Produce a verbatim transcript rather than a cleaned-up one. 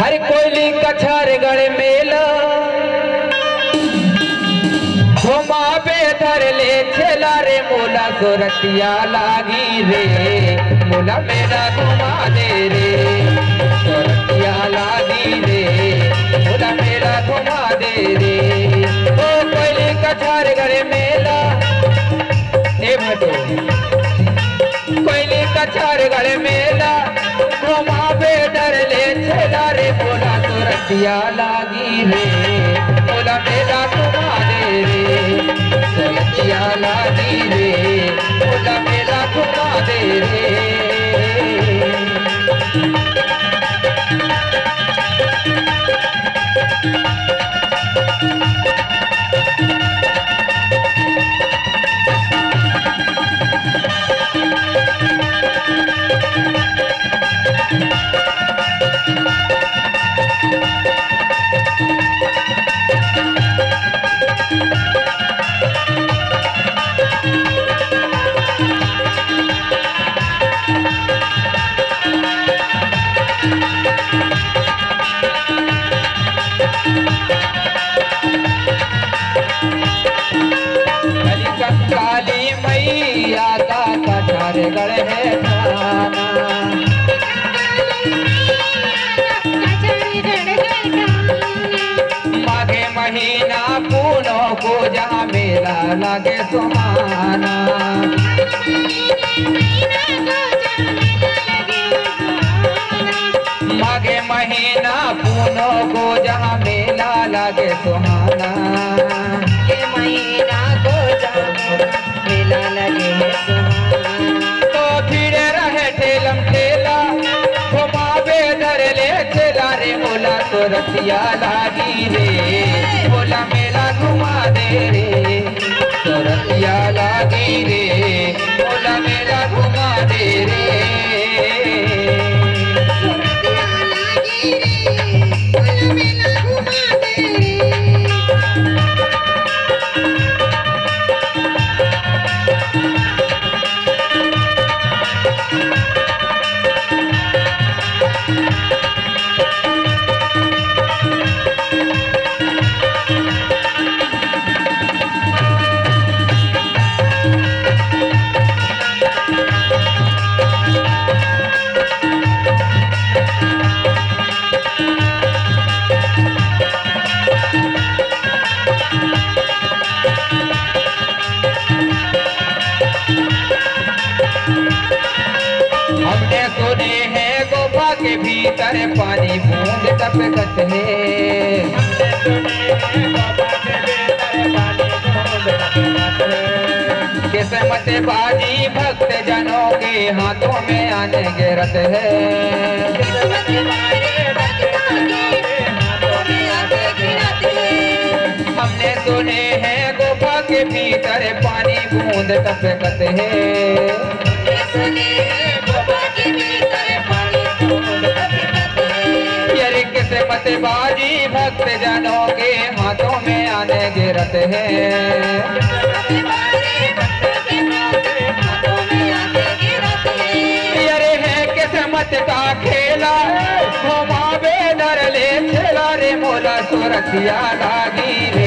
हर कोयली कछारगढ़ मेला घुमा बेधर ले छेला रे मोला सुरतिया लागी रे मोला मेला घुमा दे रे सुरतिया लागी रे मोला मेला घुमा दे रे। ओ कोयली कछारगढ़ मेला ए भटो कोयली कछारगढ़ मेला घुमा बेधर ले छेला रे मोला सुरतिया लागी रे मोला मेला घुमा दे रे सुरतिया लागी रे मोला मेला घुमा दे रे। कछारगढ़ है थाना माघे महीना पूनो को जहाँ मेला लागे सुहाना माघे महीना पूनो को जहाँ मेला लागे सुहाना महीना को जहाँ मेला लगे तो फिरे रहे ठेलम ठेला घुमावे धर ले चला रे मोला तो रतिया लागी रे मोला मेला घुमा दे रे तो रतिया लागी रे मोला मेला घुमा दे रे के भीतर पानी बूंद टपकत है किस्मत बाजी भक्त जनों के हाथों में आने गिरत है हमने सुने हैं गुफा के भीतर पानी बूंद टपकत है किस्मत बाजी भक्त जनों के हाथों में आने गिरत है अरे है किस्मत का खेला घुमावे धर ले छेला रे मोला सुरतिया लागी।